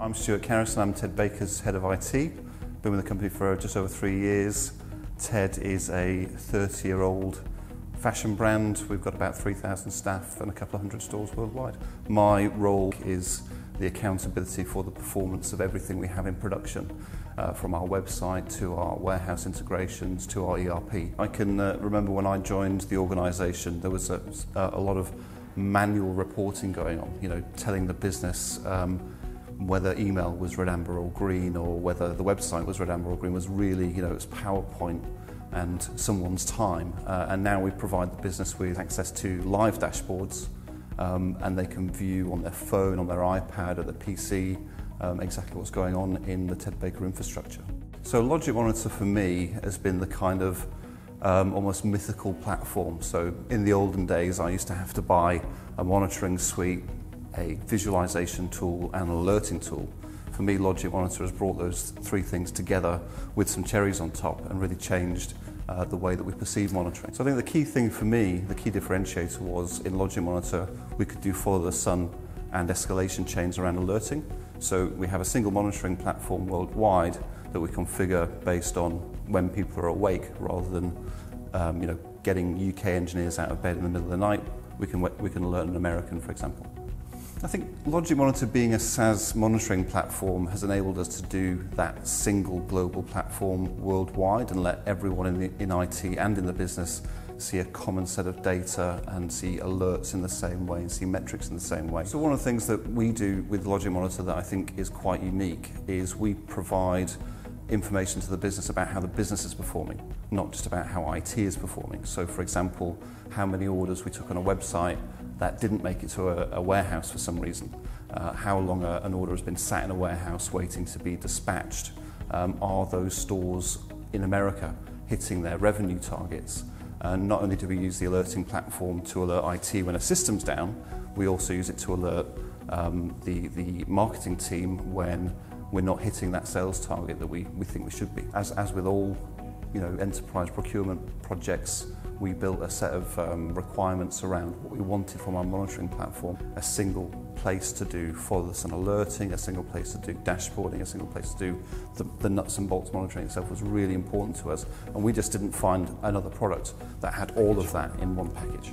I'm Stuart Carrison, I'm Ted Baker's head of IT. Been with the company for just over 3 years. Ted is a 30-year-old fashion brand. We've got about 3,000 staff and a couple of hundred stores worldwide. My role is the accountability for the performance of everything we have in production, from our website to our warehouse integrations to our ERP. I can remember when I joined the organisation, there was a lot of manual reporting going on, you know, telling the business whether email was red, amber or green, or whether the website was red, amber or green was really, you know, it was PowerPoint and someone's time. And now we provide the business with access to live dashboards, and they can view on their phone, on their iPad, at the PC, exactly what's going on in the Ted Baker infrastructure. So LogicMonitor for me has been the kind of almost mythical platform. So in the olden days, I used to have to buy a monitoring suite, a visualization tool and an alerting tool. For me, LogicMonitor has brought those three things together with some cherries on top and really changed the way that we perceive monitoring. So I think the key thing for me, the key differentiator was in LogicMonitor, we could do follow the sun and escalation chains around alerting. So we have a single monitoring platform worldwide that we configure based on when people are awake, rather than you know, getting UK engineers out of bed in the middle of the night. We can alert an American, for example. I think LogicMonitor, being a SaaS monitoring platform, has enabled us to do that single global platform worldwide and let everyone in IT and in the business see a common set of data and see alerts in the same way and see metrics in the same way. So one of the things that we do with LogicMonitor that I think is quite unique is we provide information to the business about how the business is performing, not just about how IT is performing. So for example, how many orders we took on a website that didn't make it to a warehouse for some reason, how long an order has been sat in a warehouse waiting to be dispatched, are those stores in America hitting their revenue targets? And not only do we use the alerting platform to alert IT when a system's down, we also use it to alert the marketing team when we're not hitting that sales target that we think we should be. As with all, you know, enterprise procurement projects, we built a set of requirements around what we wanted from our monitoring platform. A single place to do follow the sun alerting, a single place to do dashboarding, a single place to do the nuts and bolts monitoring itself was really important to us. And we just didn't find another product that had all of that in one package.